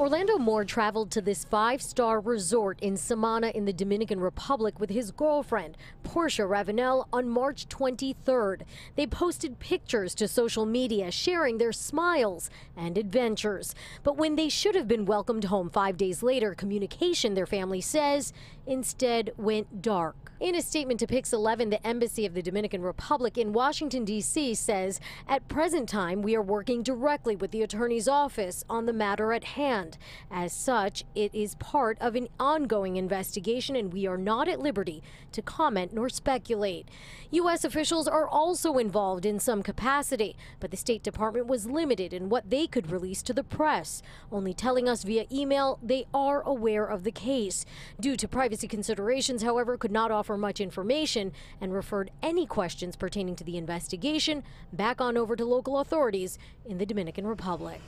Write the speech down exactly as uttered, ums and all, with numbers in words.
Orlando Moore traveled to this five-star resort in Samana in the Dominican Republic with his girlfriend, Portia Ravenel, on March twenty-third. They posted pictures to social media sharing their smiles and adventures. But when they should have been welcomed home five days later, communication, their family says, instead went dark. In a statement to PIX eleven, the Embassy of the Dominican Republic in Washington, D C says, "At present time, we are working directly with the attorney's office on the matter at hand. As such, it is part of an ongoing investigation, and we are not at liberty to comment nor speculate." U S officials are also involved in some capacity, but the State Department was limited in what they could release to the press, only telling us via email they are aware of the case. Due to privacy considerations, however, could not offer much information and referred any questions pertaining to the investigation back on over to local authorities in the Dominican Republic.